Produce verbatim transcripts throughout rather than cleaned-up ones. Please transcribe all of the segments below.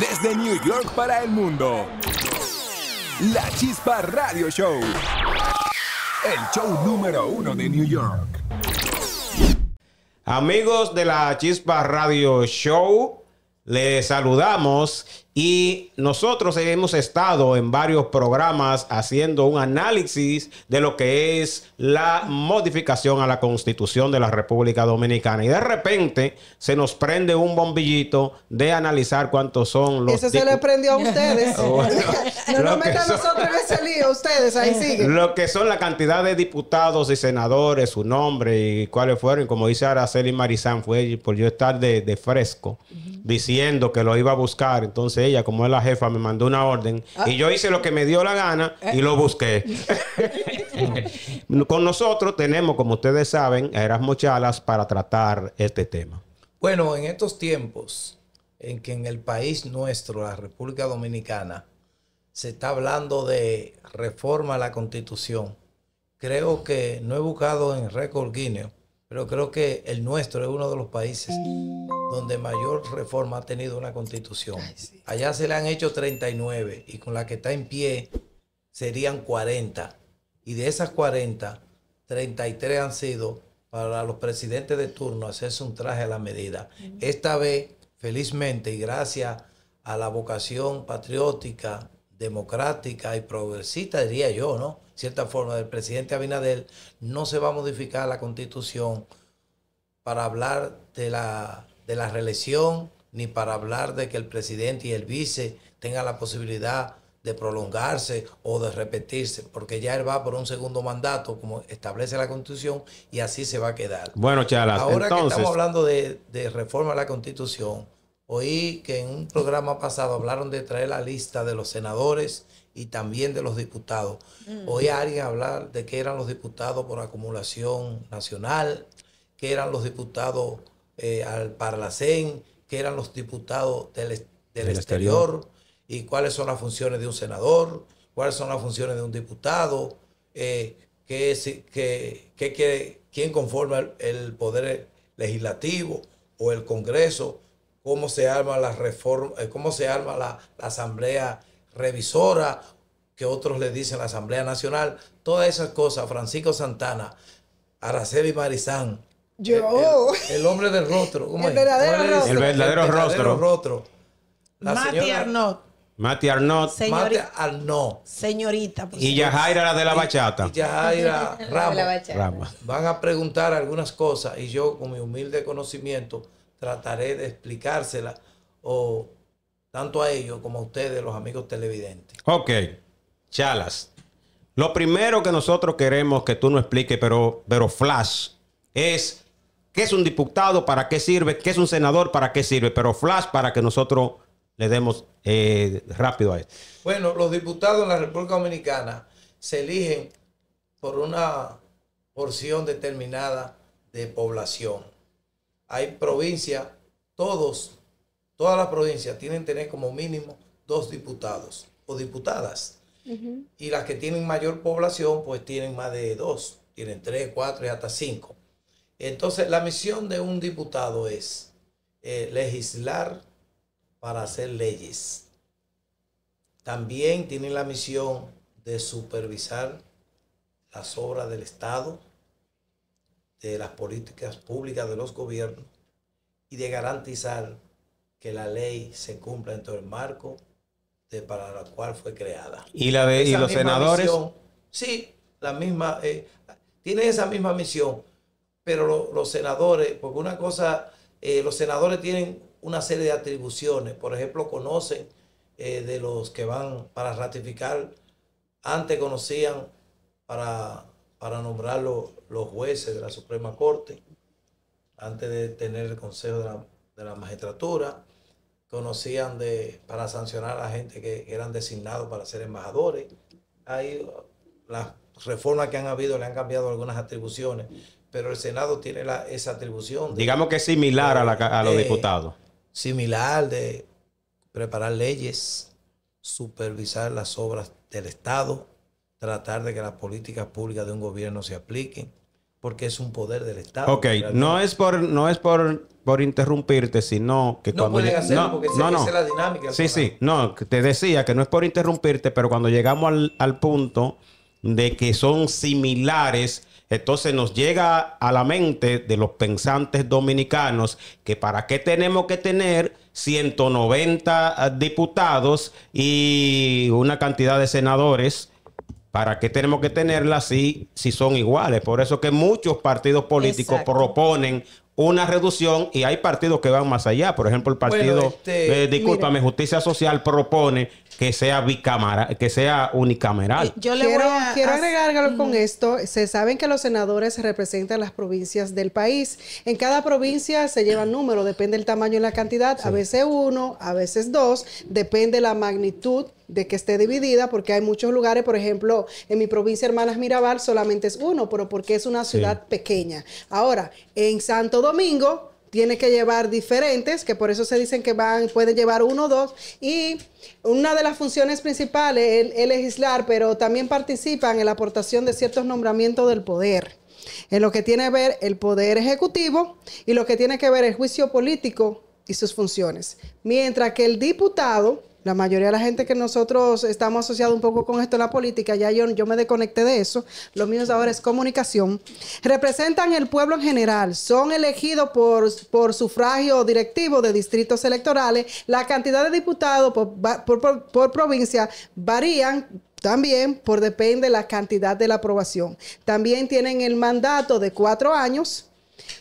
Desde New York para el mundo, La Chispa Radio Show, el show número uno de New York. Amigos de La Chispa Radio Show, les saludamos y nosotros hemos estado en varios programas haciendo un análisis de lo que es la modificación a la Constitución de la República Dominicana. Y de repente se nos prende un bombillito de analizar cuántos son los... Eso se le prendió a ustedes. Bueno, no nos metan nosotros en ese lío, ustedes, ahí siguen. Lo que son la cantidad de diputados y senadores, su nombre y cuáles fueron. Como dice Araceli Marizán, fue por yo estar de, de fresco, uh-huh, diciendo que lo iba a buscar. Entonces ella, como es la jefa, me mandó una orden ah. y yo hice lo que me dio la gana y lo busqué. Con nosotros tenemos, como ustedes saben, a Erasmo Chalas para tratar este tema. Bueno, en estos tiempos en que en el país nuestro, la República Dominicana, se está hablando de reforma a la Constitución, creo que, no he buscado en récord Guinness, pero creo que el nuestro es uno de los países donde mayor reforma ha tenido una constitución. Ay, sí. Allá se le han hecho treinta y nueve y con la que está en pie serían cuarenta. Y de esas cuarenta, treinta y tres han sido para los presidentes de turno hacerse un traje a la medida. Esta vez, felizmente y gracias a la vocación patriótica, democrática y progresista, diría yo, ¿no?, de cierta forma, del presidente Abinader, no se va a modificar la Constitución para hablar de la, de la reelección, ni para hablar de que el presidente y el vice tengan la posibilidad de prolongarse o de repetirse, porque ya él va por un segundo mandato, como establece la Constitución, y así se va a quedar. Bueno, Chalas, ahora entonces... que estamos hablando de, de reforma a la Constitución, oí que en un programa pasado hablaron de traer la lista de los senadores y también de los diputados. Mm. Oí a alguien hablar de que eran los diputados por acumulación nacional, que eran los diputados eh, al Parlacén, que eran los diputados del, del, del exterior, exterior, y cuáles son las funciones de un senador, cuáles son las funciones de un diputado, eh, que, que, que, que, quién conforma el, el Poder Legislativo o el Congreso, cómo se arma la reforma, cómo se arma la, la Asamblea Revisora, que otros le dicen la Asamblea Nacional, todas esas cosas. Francisco Santana, Araceli Marizán, yo, el, el, el hombre del rostro, ¿cómo el, verdadero ¿Cómo rostro? El verdadero el verdadero rostro, rostro. La Mati señora, Arnott, Mati Arnott, Mati Arnott, señorita, pues, y Yajaira, la de la bachata, y, y Yajaira Ramos, la bachata. Ramos, van a preguntar algunas cosas y yo, con mi humilde conocimiento, trataré de explicársela o tanto a ellos como a ustedes, los amigos televidentes. Ok, Chalas, lo primero que nosotros queremos que tú nos expliques, pero, pero flash, es qué es un diputado, para qué sirve, qué es un senador, para qué sirve, pero flash para que nosotros le demos eh, rápido a esto. Bueno, los diputados en la República Dominicana se eligen por una porción determinada de población. Hay provincias, todos, todas las provincias tienen que tener como mínimo dos diputados o diputadas. Uh-huh. Y las que tienen mayor población, pues tienen más de dos, tienen tres, cuatro y hasta cinco. Entonces, la misión de un diputado es eh, legislar para hacer leyes. También tienen la misión de supervisar las obras del Estado, de las políticas públicas de los gobiernos y de garantizar que la ley se cumpla dentro del marco de para la cual fue creada. ¿Y, la de, y los senadores? Misión, sí, la misma, eh, tienen esa misma misión, pero lo, los senadores, porque una cosa, eh, los senadores tienen una serie de atribuciones, por ejemplo, conocen eh, de los que van para ratificar, antes conocían para... para nombrar los, los jueces de la Suprema Corte, antes de tener el Consejo de la, de la Magistratura, conocían de, para sancionar a la gente que eran designados para ser embajadores. Ahí las reformas que han habido le han cambiado algunas atribuciones, pero el Senado tiene la, esa atribución. De, digamos que es similar de, a, la, a los de, diputados. Similar de preparar leyes, supervisar las obras del Estado, tratar de que las políticas públicas de un gobierno se apliquen, porque es un poder del Estado. Ok, no es por, no es por, por interrumpirte, sino que no cuando... Pueden hacerlo no, porque no, no. La dinámica. Sí, canal. sí, no, te decía que no es por interrumpirte, pero cuando llegamos al, al punto de que son similares, entonces nos llega a la mente de los pensantes dominicanos que para qué tenemos que tener ciento noventa diputados y una cantidad de senadores. ¿Para qué tenemos que tenerlas si, si son iguales? Por eso que muchos partidos políticos Exacto. proponen una reducción y hay partidos que van más allá. Por ejemplo, el partido, bueno, este, eh, discúlpame, mira, Justicia Social propone que sea bicameral, que sea unicameral. Yo le quiero, voy a, quiero agregar algo con esto. Se saben que los senadores representan las provincias del país. En cada provincia se llevan números, depende del tamaño y la cantidad. Sí. A veces uno, a veces dos, depende la magnitud de que esté dividida, porque hay muchos lugares, por ejemplo, en mi provincia Hermanas Mirabal solamente es uno, pero porque es una ciudad sí. pequeña. Ahora, en Santo Domingo tiene que llevar diferentes, que por eso se dicen que van, pueden llevar uno o dos, y una de las funciones principales es legislar, pero también participan en la aportación de ciertos nombramientos del poder, en lo que tiene que ver el poder ejecutivo y lo que tiene que ver el juicio político y sus funciones. Mientras que el diputado, la mayoría de la gente que nosotros estamos asociados un poco con esto, la política, ya yo, yo me desconecté de eso, lo mío ahora es comunicación, representan el pueblo en general, son elegidos por, por sufragio directivo de distritos electorales, la cantidad de diputados por, por, por, por provincia varían, también por depende la cantidad de la aprobación. También tienen el mandato de cuatro años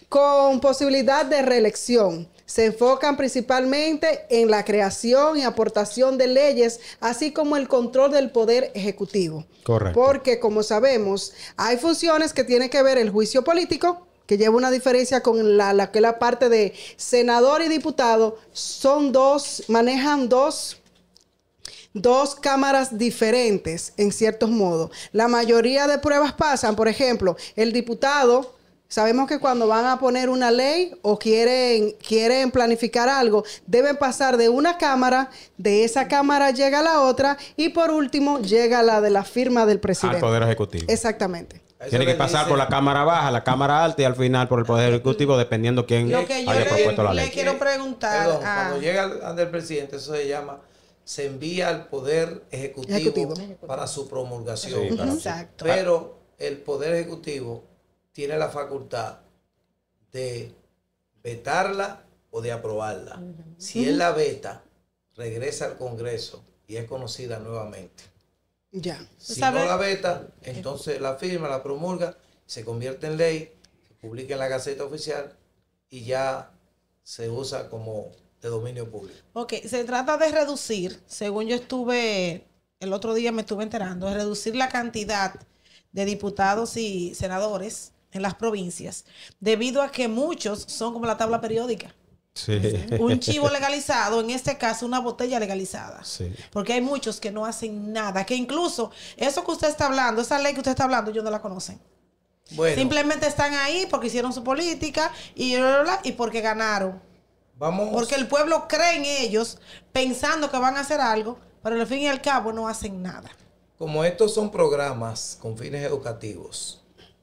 con posibilidad de reelección. Se enfocan principalmente en la creación y aportación de leyes, así como el control del poder ejecutivo. Correcto. Porque, como sabemos, hay funciones que tienen que ver el juicio político, que lleva una diferencia con la, la, que la parte de senador y diputado. Son dos, manejan dos... Dos cámaras diferentes, en ciertos modos. La mayoría de pruebas pasan, por ejemplo, el diputado... Sabemos que cuando van a poner una ley o quieren, quieren planificar algo, deben pasar de una cámara, de esa cámara llega a la otra y por último llega la de la firma del presidente. Al Poder Ejecutivo. Exactamente. Tiene que pasar por la cámara baja, la cámara alta y al final por el Poder Ejecutivo, dependiendo quién haya propuesto la ley. Lo que yo le quiero preguntar... Perdón, a... Cuando llega ante el presidente, eso se llama... Se envía al Poder Ejecutivo, Ejecutivo. para su promulgación. Sí, para Exacto. Sí. Pero el Poder Ejecutivo tiene la facultad de vetarla o de aprobarla. Uh-huh. Si él la veta, regresa al Congreso y es conocida nuevamente. Ya. Si ¿Sabe? no la veta, entonces la firma, la promulga, se convierte en ley, se publica en la Gaceta Oficial y ya se usa como de dominio público. Ok, se trata de reducir, según yo estuve, el otro día me estuve enterando, de reducir la cantidad de diputados y senadores en las provincias, debido a que muchos son como la tabla periódica. Sí. Un chivo legalizado, en este caso una botella legalizada. Sí. Porque hay muchos que no hacen nada, que incluso eso que usted está hablando, esa ley que usted está hablando, ellos no la conocen. Bueno, simplemente están ahí porque hicieron su política y, bla, bla, bla, y porque ganaron. Vamos. Porque el pueblo cree en ellos pensando que van a hacer algo, pero al fin y al cabo no hacen nada. Como estos son programas con fines educativos,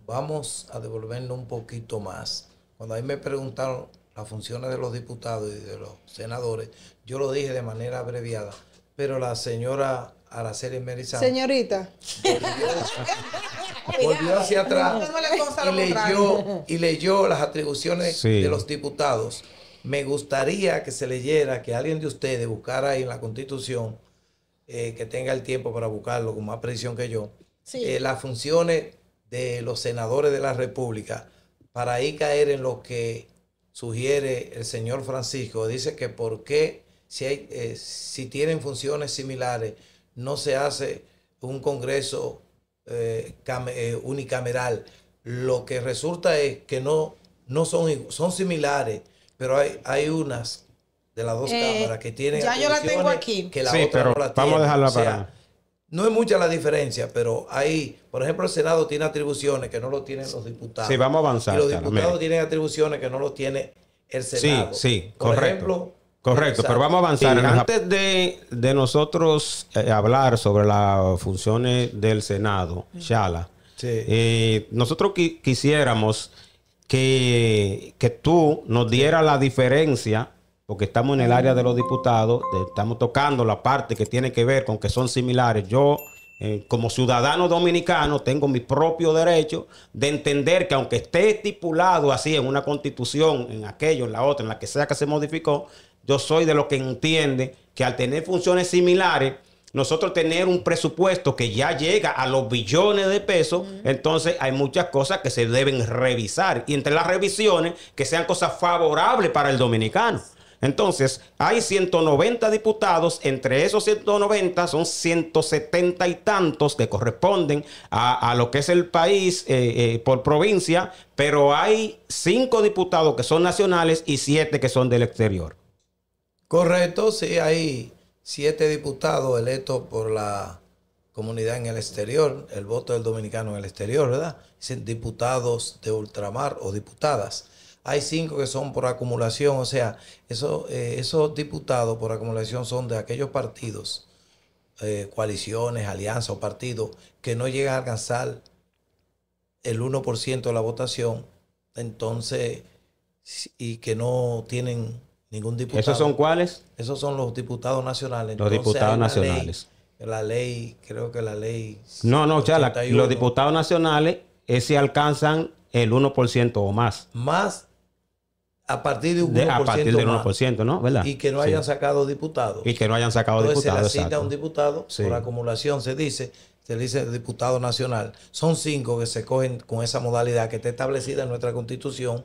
vamos a devolvernos un poquito más. Cuando a mí me preguntaron las funciones de los diputados y de los senadores, yo lo dije de manera abreviada, pero la señora Araceli Marizán... Señorita. Volvió, volvió hacia atrás y leyó, y leyó las atribuciones sí. de los diputados. Me gustaría que se leyera, que alguien de ustedes buscara ahí en la Constitución, eh, que tenga el tiempo para buscarlo con más precisión que yo, sí. eh, las funciones de los senadores de la República, para ahí caer en lo que sugiere el señor Francisco. Dice que por qué, si, hay, eh, si tienen funciones similares, no se hace un Congreso eh, eh, unicameral. Lo que resulta es que no, no son, son similares, pero hay, hay unas de las dos eh, cámaras que tienen... Ya yo la tengo aquí. Que la sí, otra pero no la vamos a dejarla para... O sea, no es mucha la diferencia, pero ahí, por ejemplo, el Senado tiene atribuciones que no lo tienen los diputados. Sí, vamos a avanzar. Y los diputados claro, tienen atribuciones que no lo tiene el Senado. Sí, sí, por correcto. Ejemplo, correcto, pero vamos a avanzar. Sí, antes de, de nosotros eh, hablar sobre las funciones del Senado, Chalas, Sí. Eh, nosotros qui quisiéramos que, que tú nos dieras la diferencia, porque estamos en el área de los diputados, de, estamos tocando la parte que tiene que ver con que son similares. Yo, eh, como ciudadano dominicano, tengo mi propio derecho de entender que aunque esté estipulado así en una constitución, en aquello, en la otra, en la que sea que se modificó, yo soy de los que entiende que al tener funciones similares, nosotros tener un presupuesto que ya llega a los billones de pesos, uh-huh. entonces hay muchas cosas que se deben revisar. Y entre las revisiones, que sean cosas favorables para el dominicano. Entonces, hay ciento noventa diputados, entre esos ciento noventa son ciento setenta y tantos que corresponden a, a lo que es el país eh, eh, por provincia, pero hay cinco diputados que son nacionales y siete que son del exterior. Correcto, sí, hay siete diputados electos por la comunidad en el exterior, el voto del dominicano en el exterior, ¿verdad? Diputados de ultramar o diputadas. Hay cinco que son por acumulación, o sea, eso, eh, esos diputados por acumulación son de aquellos partidos, eh, coaliciones, alianzas o partidos que no llegan a alcanzar el uno por ciento de la votación, entonces, y que no tienen ningún diputado. ¿Esos son cuáles? Esos son los diputados nacionales. Los entonces, diputados nacionales. Ley, la ley, creo que la ley... No, no, Chala, los diputados nacionales eh, se alcanzan el uno por ciento o más. Más... A partir de un de, uno por ciento. A partir del uno por ciento, más, ¿no? ¿Verdad? Y que no hayan sí. sacado diputados. Y que no hayan sacado Entonces diputados. Se le asigna a un diputado, sí. por acumulación se dice, se le dice diputado nacional. Son cinco que se cogen con esa modalidad que está establecida en nuestra Constitución.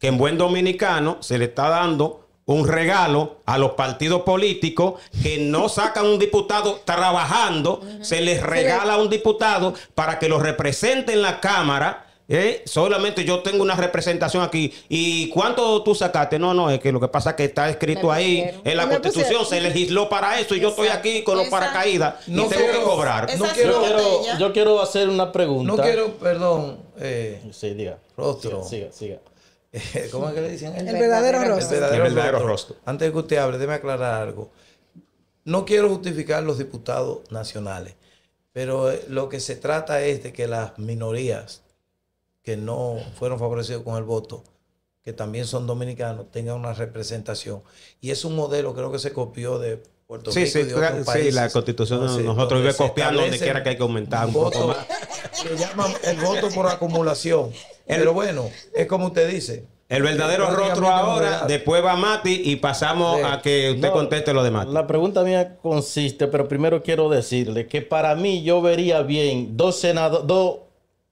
Que en buen dominicano se le está dando un regalo a los partidos políticos que no sacan un diputado trabajando. Uh-huh. Se les regala a un diputado para que lo represente en la Cámara. Eh, solamente yo tengo una representación aquí. ¿Y cuánto tú sacaste? No, no, es que lo que pasa es que está escrito ahí en la Constitución, se legisló para eso y exacto. yo estoy aquí con los exacto. paracaídas no y tengo quiero, que cobrar. No quiero, yo, quiero, yo quiero hacer una pregunta. No quiero, perdón. Eh, sí, diga. Rostro. Siga, siga. siga. ¿Cómo es que le dicen? El, el verdadero rostro. El verdadero, el verdadero rostro. rostro. Antes de que usted hable, déjeme aclarar algo. No quiero justificar los diputados nacionales, pero lo que se trata es de que las minorías que no fueron favorecidos con el voto, que también son dominicanos, tengan una representación. Y es un modelo, creo que se copió de Puerto sí, Rico sí, y de otros sí, países. La Constitución entonces, nosotros vive copiando donde quiera que hay que aumentar un voto, poco más. Se llama el voto por acumulación. El, Pero bueno, es como usted dice. El verdadero rostro ahora, no después va Mati y pasamos sí. a que usted no, conteste lo de Mati. La pregunta mía consiste, pero primero quiero decirle que para mí yo vería bien dos senadores, dos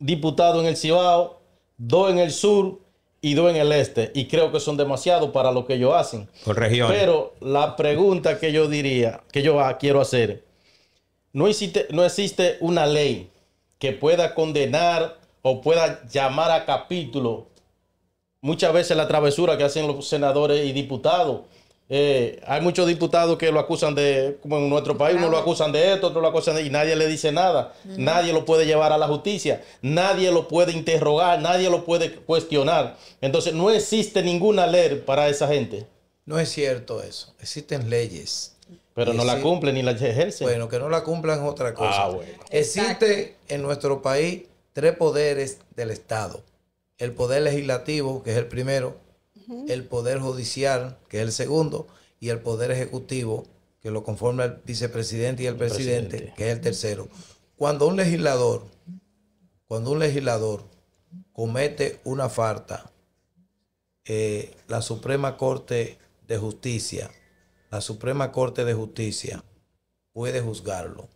diputados en el Cibao, dos en el sur y dos en el este. Y creo que son demasiados para lo que ellos hacen. Por regiones. Pero la pregunta que yo diría, que yo quiero hacer, no existe, no existe una ley que pueda condenar o pueda llamar a capítulo muchas veces la travesura que hacen los senadores y diputados. Eh, hay muchos diputados que lo acusan de, como en nuestro país, uno lo acusan de esto, otro lo acusan de, y nadie le dice nada. Uh-huh. Nadie lo puede llevar a la justicia, nadie lo puede interrogar, nadie lo puede cuestionar. Entonces no existe ninguna ley para esa gente. No es cierto eso, existen leyes. Pero y no existe... la cumplen ni la ejercen. Bueno, que no la cumplan es otra cosa. Ah, bueno. Existe en nuestro país tres poderes del Estado. El poder legislativo, que es el primero, el Poder Judicial, que es el segundo, y el Poder Ejecutivo, que lo conforma el vicepresidente y el, el presidente, presidente, que es el tercero. Cuando un legislador, cuando un legislador comete una falta, eh, la Suprema Corte de Justicia, la Suprema Corte de Justicia puede juzgarlo.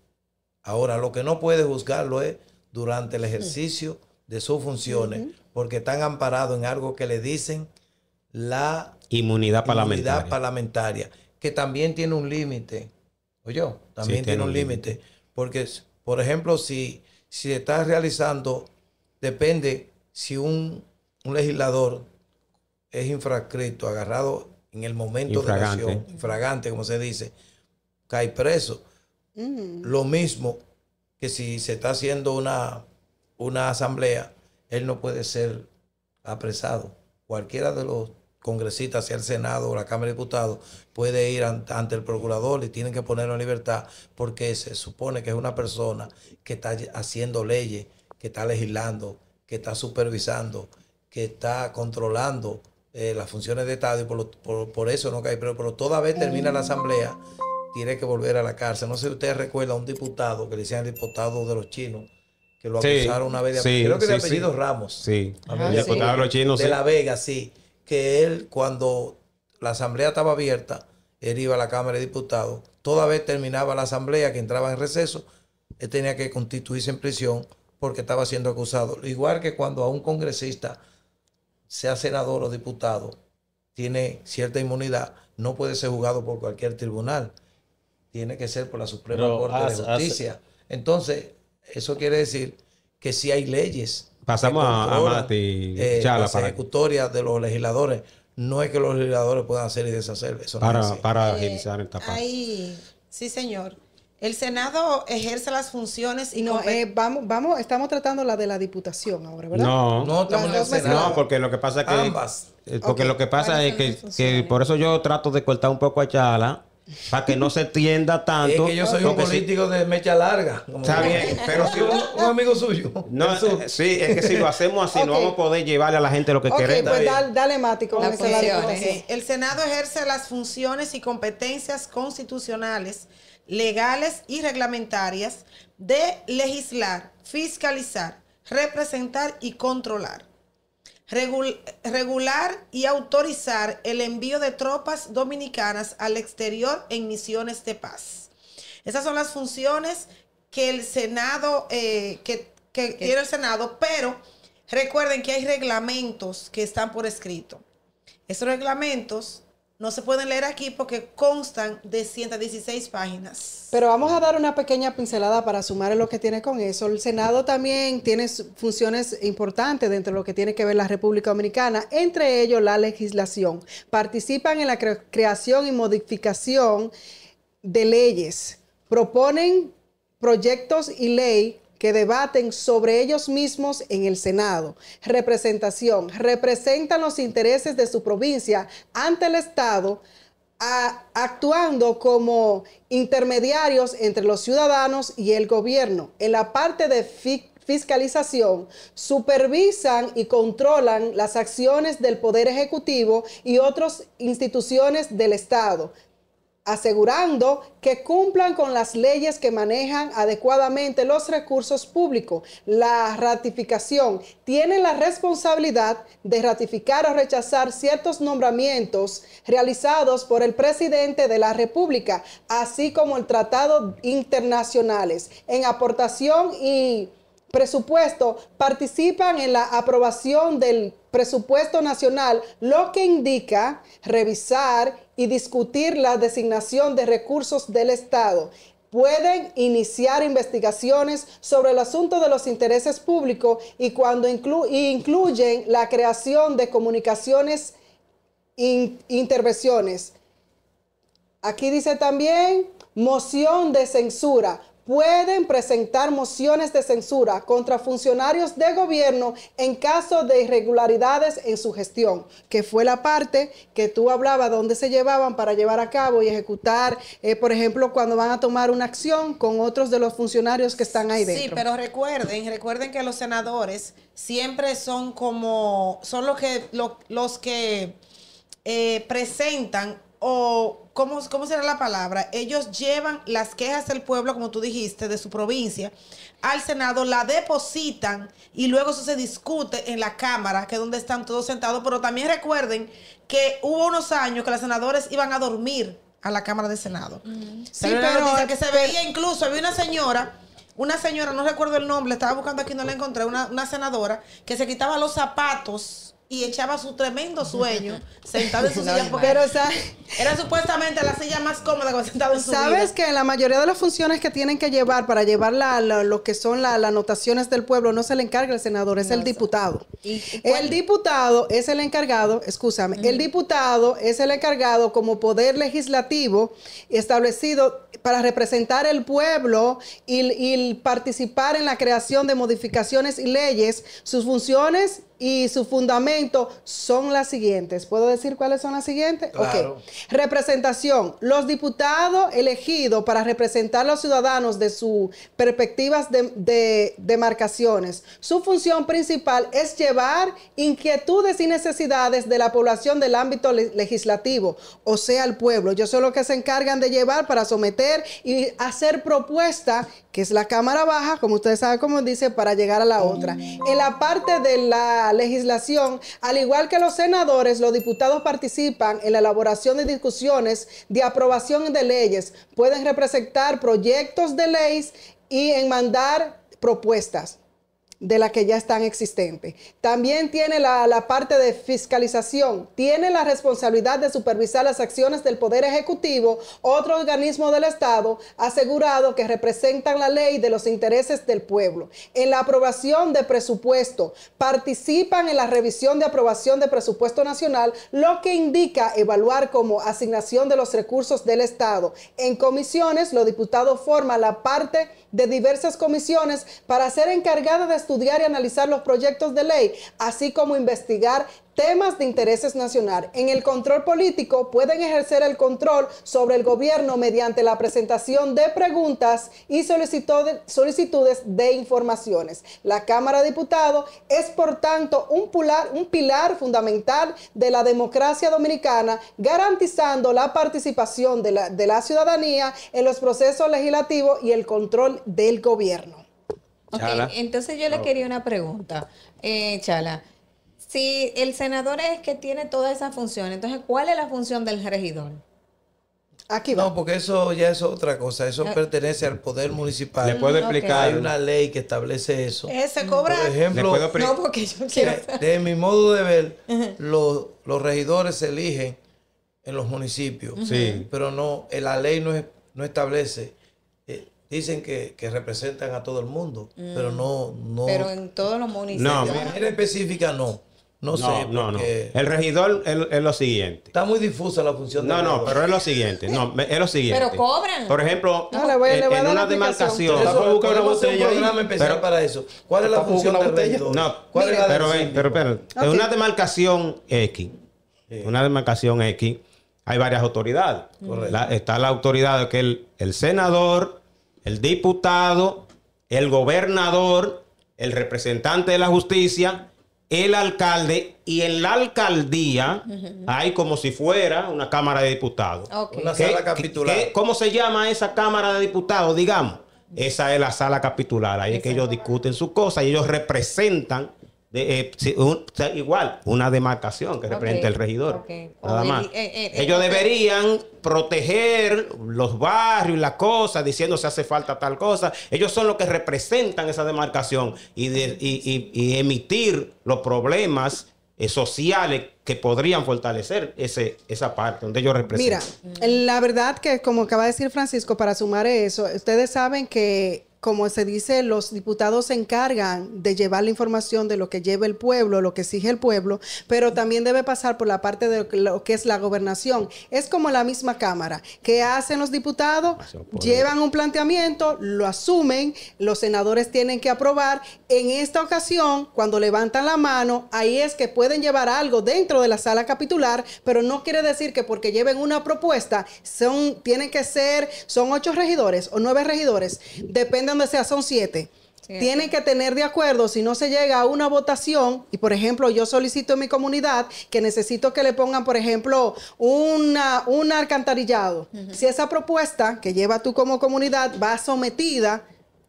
Ahora, lo que no puede juzgarlo es durante el ejercicio de sus funciones, porque están amparados en algo que le dicen la inmunidad parlamentaria. inmunidad parlamentaria, que también tiene un límite. Oye, también sí, tiene, tiene un límite. Porque, por ejemplo, si si está realizando, depende si un, un legislador es infrascrito, agarrado en el momento infragante. de la acción, infragante, como se dice, cae preso. Mm. Lo mismo que si se está haciendo una, una asamblea, él no puede ser apresado. Cualquiera de los congresistas, sea el Senado o la Cámara de Diputados, puede ir ante el procurador y tienen que ponerlo en libertad porque se supone que es una persona que está haciendo leyes que está legislando, que está supervisando, que está controlando eh, las funciones de Estado, y por, lo, por, por eso no cae. Pero, pero toda vez termina la asamblea, tiene que volver a la cárcel. No sé si ustedes recuerdan a un diputado que le decían el diputado de los chinos, que lo acusaron sí, una vez de sí, creo que sí, de apellido sí. Ramos. Sí, Ajá, el diputado sí. de los chinos. De sí. La Vega, sí. Que él, cuando la asamblea estaba abierta, él iba a la Cámara de Diputados. Toda vez terminaba la asamblea, que entraba en receso, él tenía que constituirse en prisión porque estaba siendo acusado. Igual que cuando a un congresista, sea senador o diputado, tiene cierta inmunidad, no puede ser juzgado por cualquier tribunal. Tiene que ser por la Suprema Pero Corte hace, de Justicia. Hace. Entonces, eso quiere decir que sí hay leyes. Pasamos a Mati eh, Chalas. Las ejecutorias de los legisladores. No es que los legisladores puedan hacer y deshacer. Eso para no para eh, agilizar esta parte. Ahí, sí, señor. El Senado ejerce las funciones y no eh, vamos vamos estamos tratando la de la Diputación ahora, ¿verdad? No, no estamos en el Senado. No, porque lo que pasa es que ambas. Porque okay. lo que pasa es que, que por eso yo trato de cortar un poco a Chalas, para que no se tienda tanto. Es que yo soy un político si, de mecha larga. Está bien, pero si un, un amigo suyo. No, eh, sí, es que si lo hacemos así, okay. no vamos a poder llevarle a la gente lo que okay, queremos. Pues dale, dale Mati, con las funciones. Sí. El Senado ejerce las funciones y competencias constitucionales, legales y reglamentarias de legislar, fiscalizar, representar y controlar. Regular y autorizar el envío de tropas dominicanas al exterior en misiones de paz. Esas son las funciones que el Senado eh, que, que tiene el Senado, pero recuerden que hay reglamentos que están por escrito. Esos reglamentos no se pueden leer aquí porque constan de ciento dieciséis páginas. Pero vamos a dar una pequeña pincelada para sumar en lo que tiene con eso. El Senado también tiene funciones importantes dentro de lo que tiene que ver la República Dominicana, entre ellos la legislación. Participan en la cre- creación y modificación de leyes. Proponen proyectos y ley que debaten sobre ellos mismos en el Senado. Representación. Representan los intereses de su provincia ante el Estado, a, actuando como intermediarios entre los ciudadanos y el gobierno. En la parte de fi- fiscalización, supervisan y controlan las acciones del Poder Ejecutivo y otras instituciones del Estado, asegurando que cumplan con las leyes que manejan adecuadamente los recursos públicos. La ratificación. Tienen la responsabilidad de ratificar o rechazar ciertos nombramientos realizados por el presidente de la República, así como el tratado internacionales. En aportación y presupuesto, participan en la aprobación del presupuesto nacional, lo que indica revisar y discutir la designación de recursos del Estado. Pueden iniciar investigaciones sobre el asunto de los intereses públicos y cuando inclu- incluyen la creación de comunicaciones e intervenciones. Aquí dice también moción de censura. Pueden presentar mociones de censura contra funcionarios de gobierno en caso de irregularidades en su gestión, que fue la parte que tú hablabas, donde se llevaban para llevar a cabo y ejecutar, eh, por ejemplo, cuando van a tomar una acción con otros de los funcionarios que están ahí dentro. Sí, pero recuerden, recuerden que los senadores siempre son como, son los que, los, los que eh, presentan o... ¿Cómo, ¿Cómo será la palabra? Ellos llevan las quejas del pueblo, como tú dijiste, de su provincia, al Senado, la depositan y luego eso se discute en la Cámara, que es donde están todos sentados. Pero también recuerden que hubo unos años que los senadores iban a dormir a la Cámara de Senado. Mm. Sí, pero... Que se veía incluso, había una señora... Una señora, no recuerdo el nombre, estaba buscando aquí, no la encontré, una, una senadora que se quitaba los zapatos y echaba su tremendo sueño sentada en su silla. Porque Pero, o sea, era supuestamente la silla más cómoda que sentaba en su vida. Sabes que la mayoría de las funciones que tienen que llevar para llevar la, la, lo que son las la anotaciones del pueblo no se le encarga el senador, es no, el diputado. ¿Y, y el diputado es el encargado, escúchame, uh-huh. el diputado es el encargado como poder legislativo establecido para representar el pueblo y, y participar en la creación de modificaciones y leyes. Sus funciones y su fundamento son las siguientes. ¿Puedo decir cuáles son las siguientes? Claro. Okay. Representación. Los diputados elegidos para representar a los ciudadanos de sus perspectivas de, de demarcaciones. Su función principal es llevar inquietudes y necesidades de la población del ámbito le legislativo, o sea, el pueblo. Ellos son los que se encargan de llevar para someter y hacer propuestas, que es la Cámara Baja, como ustedes saben cómo dice, para llegar a la otra. En la parte de la legislación, al igual que los senadores, los diputados participan en la elaboración de discusiones de aprobación de leyes, pueden representar proyectos de leyes y enmendar propuestas de las que ya están existentes. También tiene la, la parte de fiscalización, tiene la responsabilidad de supervisar las acciones del Poder Ejecutivo, otro organismo del Estado, asegurado que representan la ley de los intereses del pueblo. En la aprobación de presupuesto, participan en la revisión de aprobación de presupuesto nacional, lo que indica evaluar como asignación de los recursos del Estado. En comisiones, los diputados forman la parte de diversas comisiones para ser encargados de estudiar y analizar los proyectos de ley, así como investigar temas de intereses nacional. En el control político pueden ejercer el control sobre el gobierno mediante la presentación de preguntas y solicitudes de informaciones. La Cámara de Diputados es, por tanto, un pilar, un pilar fundamental de la democracia dominicana, garantizando la participación de la, de la ciudadanía en los procesos legislativos y el control del gobierno. Ok, Chala. Entonces yo le quería una pregunta, eh, Chala. Si el senador es que tiene toda esa función, entonces, ¿cuál es la función del regidor? Aquí va. No, porque eso ya es otra cosa. Eso pertenece al poder municipal. ¿Le puedo explicar? Okay. Hay una ley que establece eso. ¿Se cobra? Por ejemplo, no, porque yo quiero... de, de mi modo de ver, uh-huh. los, los regidores se eligen en los municipios. Uh-huh. Sí. Pero no, la ley no, es, no establece... Dicen que, que representan a todo el mundo, mm. pero no, no... Pero en todos los municipios. No, de manera específica no. No, no sé, no, porque... No. El regidor es, es lo siguiente. Está muy difusa la función del regidor. No, no, pero es lo siguiente. No, es lo siguiente. Pero cobran. Por ejemplo, no, le voy, en, le voy en a una demarcación... Eso, podemos hacer un programa especial para eso. ¿Cuál es la función del regidor? No, ¿cuál es la pero, pero, pero, pero okay. En una demarcación X, sí. una demarcación X, hay varias autoridades. Correcto. La, está la autoridad de que el, el senador... el diputado, el gobernador, el representante de la justicia, el alcalde, y en la alcaldía uh-huh. hay como si fuera una Cámara de Diputados. Okay. Una sala capitular. ¿Qué, qué, ¿Cómo se llama esa Cámara de Diputados, digamos? Esa es la sala capitular. Ahí es que ellos discuten sus cosas y ellos representan de, eh, si, un, igual una demarcación que okay. representa el regidor. Okay. Nada más. Eh, eh, eh, ellos eh, deberían... proteger los barrios y las cosas, diciendo si hace falta tal cosa. Ellos son los que representan esa demarcación y, de, y, y, y emitir los problemas eh, sociales que podrían fortalecer ese, esa parte donde ellos representan. Mira, la verdad que, como acaba de decir Francisco, para sumar eso, ustedes saben que, como se dice, los diputados se encargan de llevar la información de lo que lleva el pueblo, lo que exige el pueblo, pero también debe pasar por la parte de lo que es la gobernación. Es como la misma Cámara. ¿Qué hacen los diputados? Llevan un planteamiento, lo asumen, los senadores tienen que aprobar. En esta ocasión, cuando levantan la mano, ahí es que pueden llevar algo dentro de la sala capitular, pero no quiere decir que porque lleven una propuesta, son, tienen que ser, son ocho regidores o nueve regidores, depende donde sea, son siete. Sí. Tienen que tener de acuerdo, si no se llega a una votación, y por ejemplo, yo solicito en mi comunidad que necesito que le pongan, por ejemplo, una, un alcantarillado. Uh-huh. Si esa propuesta que lleva tú como comunidad va sometida,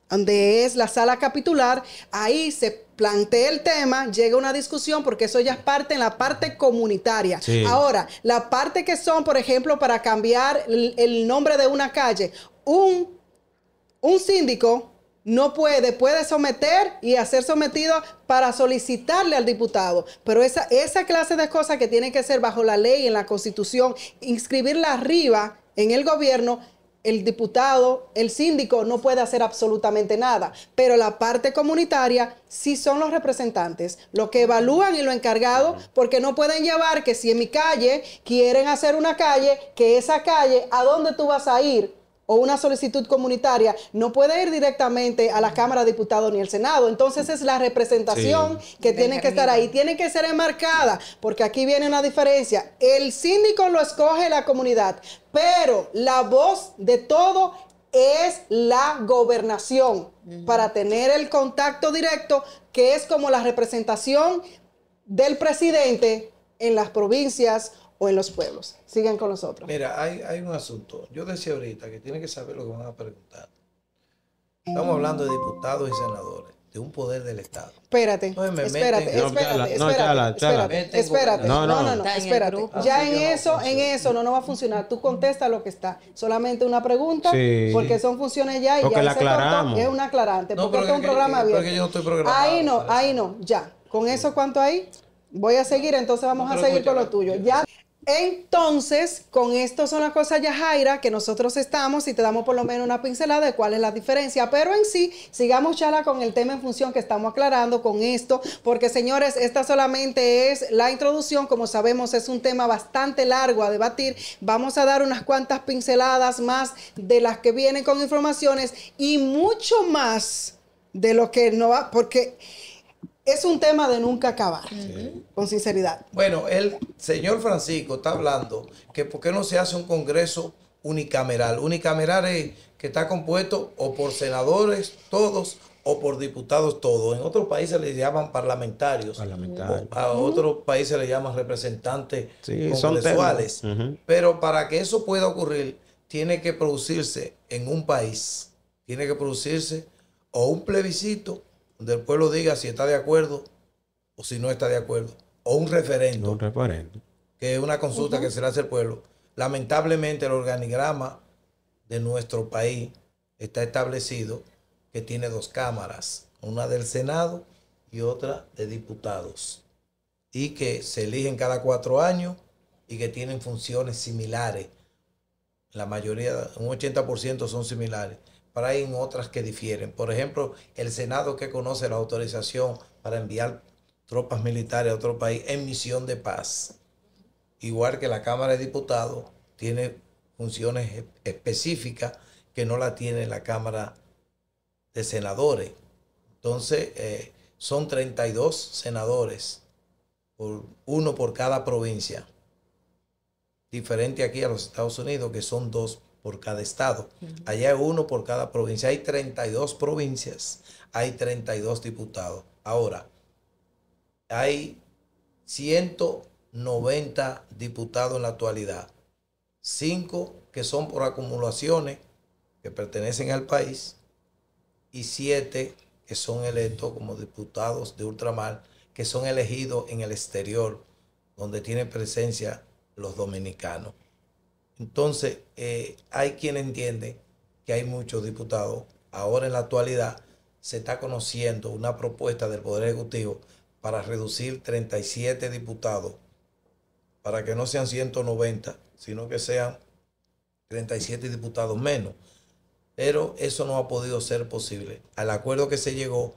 donde es la sala capitular, ahí se plantea el tema, llega una discusión, porque eso ya es parte en la parte comunitaria. Sí. Ahora, la parte que son, por ejemplo, para cambiar el, el nombre de una calle, un Un síndico no puede, puede someter y hacer sometido para solicitarle al diputado. Pero esa, esa clase de cosas que tienen que ser bajo la ley, en la Constitución, inscribirla arriba en el gobierno, el diputado, el síndico no puede hacer absolutamente nada. Pero la parte comunitaria sí son los representantes, los que evalúan y los encargados, porque no pueden llevar que si en mi calle quieren hacer una calle, que esa calle, ¿a dónde tú vas a ir? o una solicitud comunitaria no puede ir directamente a la Cámara de Diputados ni al Senado. Entonces es la representación sí. que tiene que estar ahí. Tiene que ser enmarcada, porque aquí viene una diferencia. El síndico lo escoge la comunidad, pero la voz de todo es la gobernación, uh-huh. para tener el contacto directo, que es como la representación del presidente en las provincias o en los pueblos. Sigan con nosotros. Mira, hay, hay un asunto. Yo decía ahorita que tienen que saber lo que van a preguntar. Estamos hablando de diputados y senadores, de un poder del Estado. Espérate, espérate, espérate, espérate, espérate, espérate. No, no, no, espérate. Ya en eso, en eso no nos va a funcionar. Tú contesta lo que está. Solamente una pregunta, sí. porque son funciones ya y porque ya la aclaramos. Es un aclarante, no, porque es un programa abierto. Porque yo no estoy programado. Ahí no, ahí no, ya. ¿Con eso cuánto hay? Voy a seguir, entonces vamos no, a seguir con lo tuyo. Ya. Entonces, con esto son las cosas, Yajaira, que nosotros estamos y te damos por lo menos una pincelada de cuál es la diferencia. Pero en sí, sigamos, Chala, con el tema en función que estamos aclarando con esto, porque señores, esta solamente es la introducción. Como sabemos, es un tema bastante largo a debatir. Vamos a dar unas cuantas pinceladas más de las que vienen con informaciones y mucho más de lo que no va, porque es un tema de nunca acabar, sí. con sinceridad. Bueno, el señor Francisco está hablando que por qué no se hace un congreso unicameral. Unicameral es que está compuesto o por senadores todos o por diputados todos. En otros países le llaman parlamentarios. Parlamentario. A otros países le llaman representantes sí, congresuales. Uh -huh. Pero para que eso pueda ocurrir, tiene que producirse en un país. Tiene que producirse o un plebiscito donde el pueblo diga si está de acuerdo o si no está de acuerdo, o un referendo, un referendo. que es una consulta uh-huh. que se le hace al pueblo. Lamentablemente el organigrama de nuestro país está establecido que tiene dos cámaras, una del Senado y otra de diputados, y que se eligen cada cuatro años y que tienen funciones similares. La mayoría, un ochenta por ciento son similares. Pero hay en otras que difieren. Por ejemplo, el Senado que conoce la autorización para enviar tropas militares a otro país en misión de paz. Igual que la Cámara de Diputados tiene funciones específicas que no la tiene la Cámara de Senadores. Entonces, eh, son treinta y dos senadores, por uno por cada provincia. Diferente aquí a los Estados Unidos, que son dos por cada estado. Allá es uno por cada provincia. Hay treinta y dos provincias, hay treinta y dos diputados. Ahora, hay ciento noventa diputados en la actualidad. cinco que son por acumulaciones que pertenecen al país y siete que son electos como diputados de ultramar, que son elegidos en el exterior, donde tienen presencia los dominicanos. Entonces, eh, hay quien entiende que hay muchos diputados. Ahora en la actualidad se está conociendo una propuesta del Poder Ejecutivo para reducir treinta y siete diputados, para que no sean ciento noventa, sino que sean treinta y siete diputados menos. Pero eso no ha podido ser posible. Al acuerdo que se llegó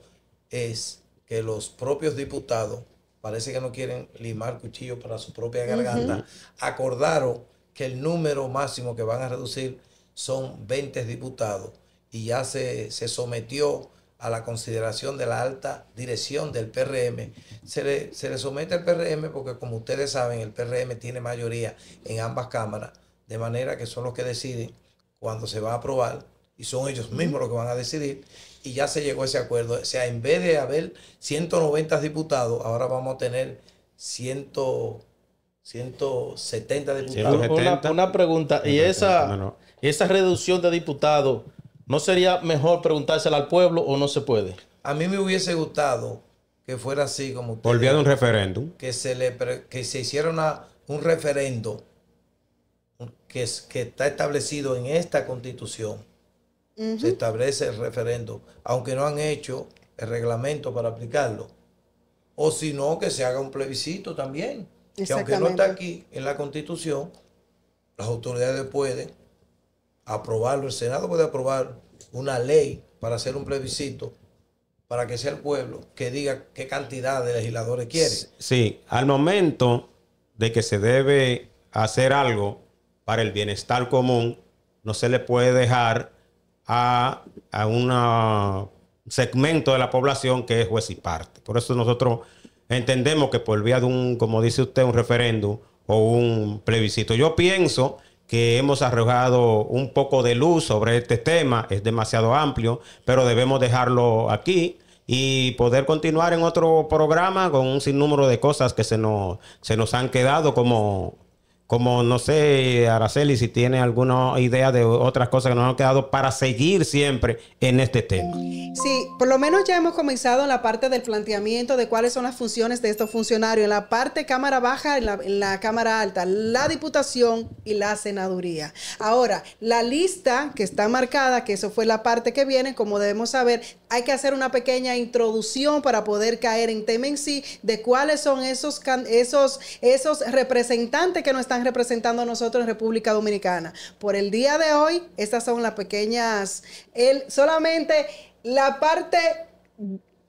es que los propios diputados, parece que no quieren limar cuchillo para su propia garganta, uh-huh. acordaron que el número máximo que van a reducir son veinte diputados, y ya se, se sometió a la consideración de la alta dirección del P R M. Se le, se le somete al P R M porque, como ustedes saben, el P R M tiene mayoría en ambas cámaras, de manera que son los que deciden cuando se va a aprobar y son ellos mismos los que van a decidir, y ya se llegó a ese acuerdo. O sea, en vez de haber ciento noventa diputados, ahora vamos a tener ciento setenta diputados. Una, una pregunta, y esa, no, no. esa reducción de diputados, ¿no sería mejor preguntársela al pueblo o no se puede? A mí me hubiese gustado que fuera así como ustedes. Volviendo a un referéndum. Que se, le pre, que se hiciera una, un referendo que, es, que está establecido en esta constitución. Uh-huh. Se establece el referendo, aunque no han hecho el reglamento para aplicarlo. O si no, que se haga un plebiscito también. Que aunque no está aquí en la Constitución, las autoridades pueden aprobarlo. El Senado puede aprobar una ley para hacer un plebiscito, para que sea el pueblo que diga qué cantidad de legisladores quiere. Sí, al momento de que se debe hacer algo para el bienestar común, no se le puede dejar a, a una... segmento de la población que es juez y parte. Por eso nosotros entendemos que por vía de un, como dice usted, un referéndum o un plebiscito. Yo pienso que hemos arrojado un poco de luz sobre este tema, es demasiado amplio, pero debemos dejarlo aquí y poder continuar en otro programa con un sinnúmero de cosas que se nos, se nos han quedado como... Como, no sé, Araceli, si tiene alguna idea de otras cosas que nos han quedado para seguir siempre en este tema. Sí, por lo menos ya hemos comenzado en la parte del planteamiento de cuáles son las funciones de estos funcionarios, en la parte Cámara Baja, en la, en la Cámara Alta, la Diputación y la Senaduría. Ahora, la lista que está marcada, que eso fue la parte que viene, como debemos saber, hay que hacer una pequeña introducción para poder caer en tema en sí de cuáles son esos, esos, esos representantes que no están están representando a nosotros en República Dominicana. Por el día de hoy, estas son las pequeñas, el, solamente la parte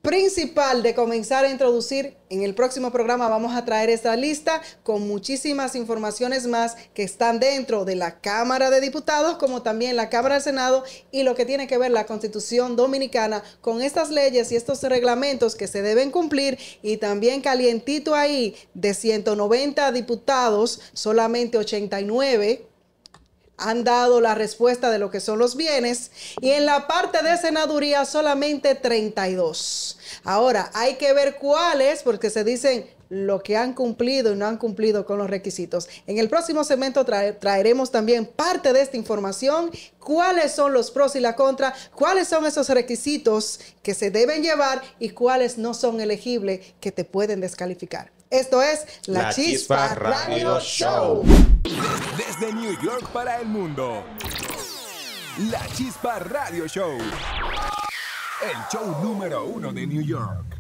principal de comenzar a introducir. En el próximo programa vamos a traer esta lista con muchísimas informaciones más que están dentro de la Cámara de Diputados, como también la Cámara del Senado y lo que tiene que ver la Constitución Dominicana con estas leyes y estos reglamentos que se deben cumplir. Y también calientito ahí, de ciento noventa diputados, solamente ochenta y nueve han dado la respuesta de lo que son los bienes, y en la parte de senaduría solamente treinta y dos. Ahora, hay que ver cuáles, porque se dicen lo que han cumplido y no han cumplido con los requisitos. En el próximo segmento tra- traeremos también parte de esta información, cuáles son los pros y la contra, cuáles son esos requisitos que se deben llevar y cuáles no son elegibles que te pueden descalificar. Esto es La, La Chispa, Chispa Radio Show. Desde New York para el mundo, La Chispa Radio Show. El show número uno de New York.